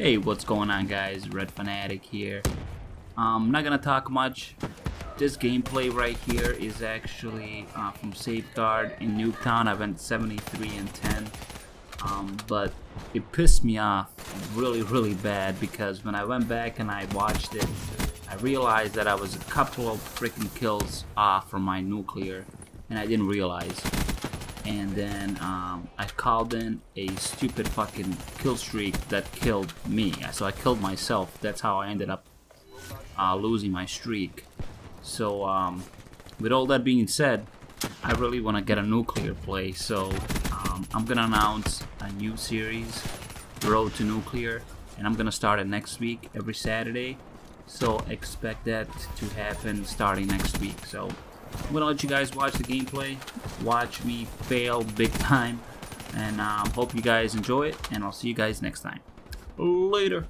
Hey, what's going on, guys? Red Fanatic here. I'm not gonna talk much. This gameplay right here is actually from Safeguard in Nuketown. I went 73-10, but it pissed me off really bad, because when I went back and I watched it, I realized that I was a couple of freaking kills off from my nuclear, and I didn't realize. And then I called in a stupid fucking kill streak that killed me, so I killed myself. That's how I ended up losing my streak. So with all that being said, I really want to get a nuclear play, so I'm gonna announce a new series, Road to Nuclear, and I'm gonna start it next week, every Saturday, so expect that to happen starting next week. So I'm gonna let you guys watch the gameplay, watch me fail big time, and hope you guys enjoy it, and I'll see you guys next time. Later.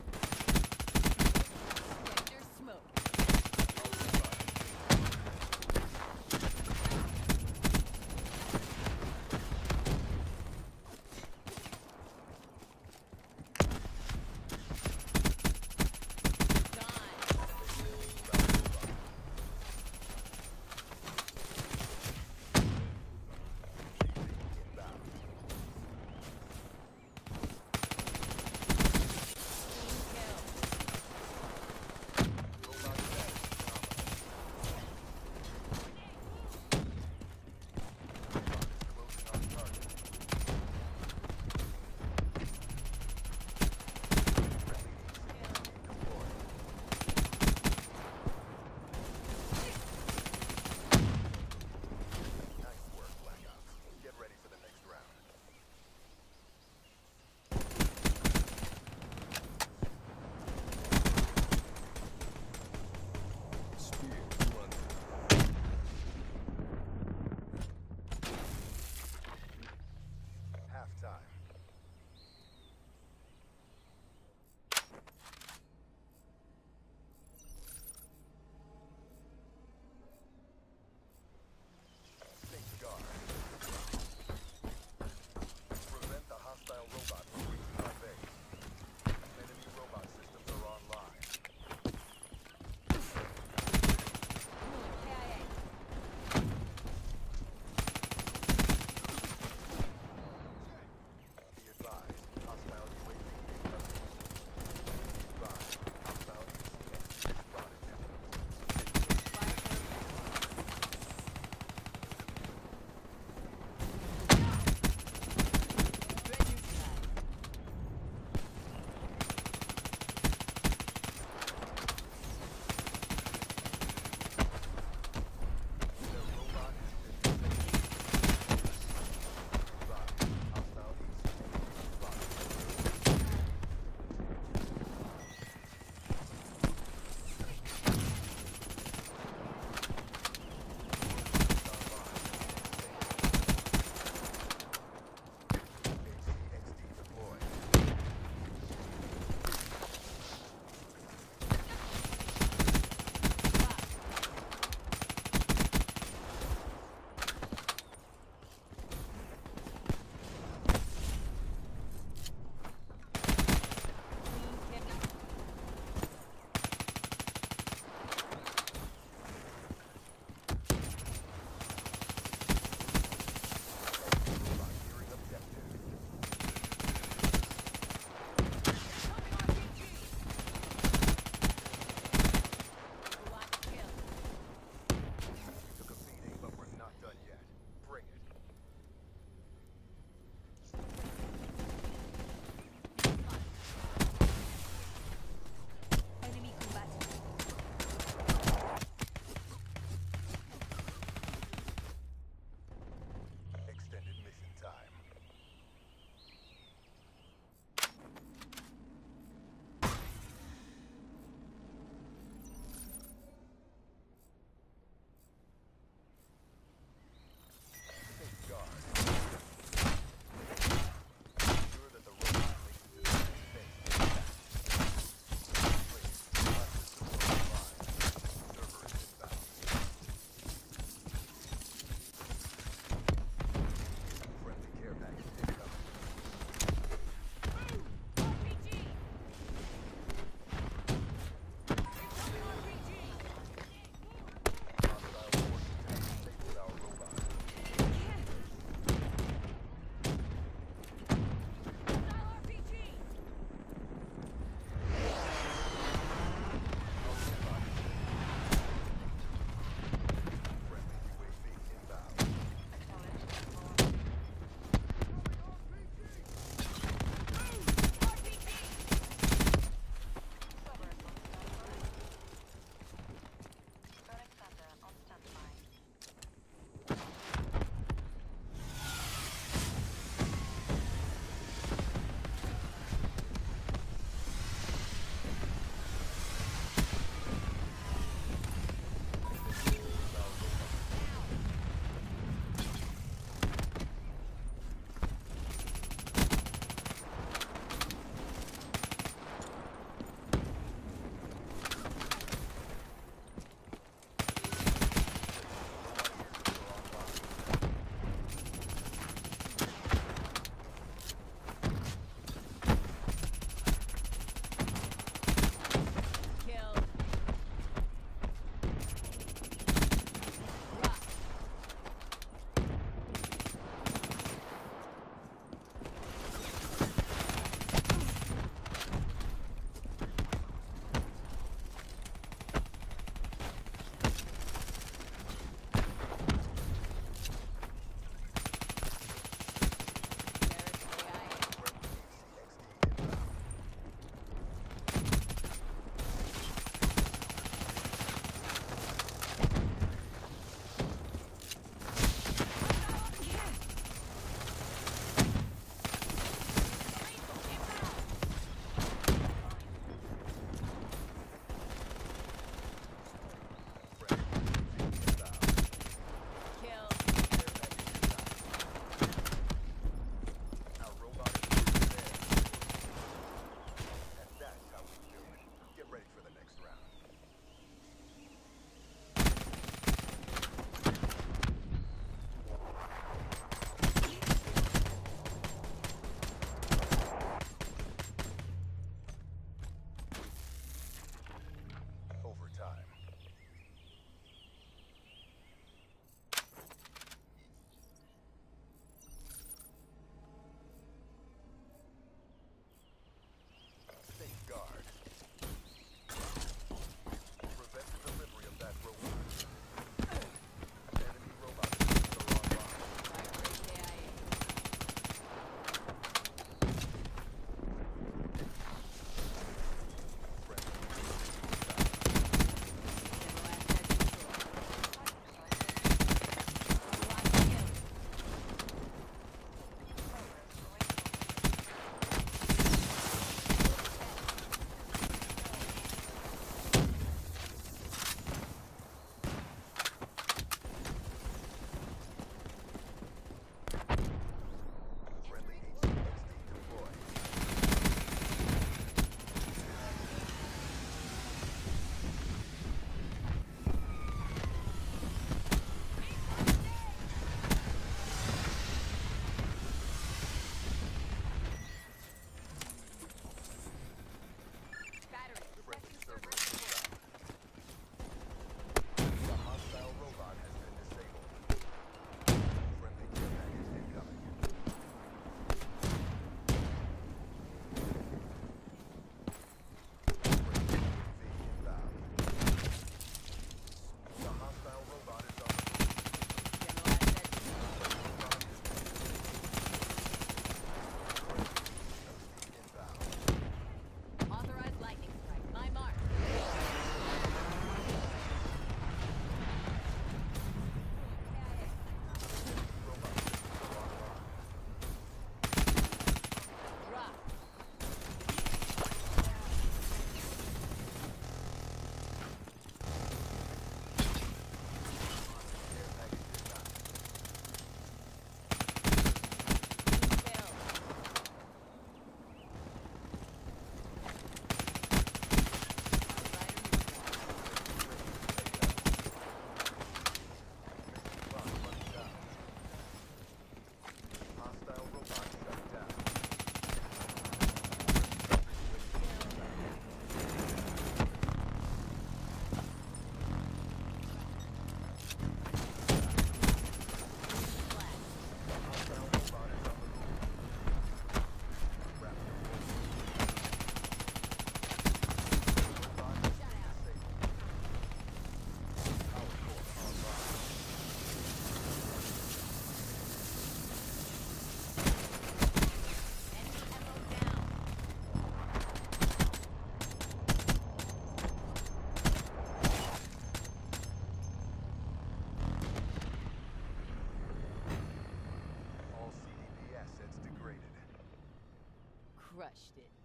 crushed it.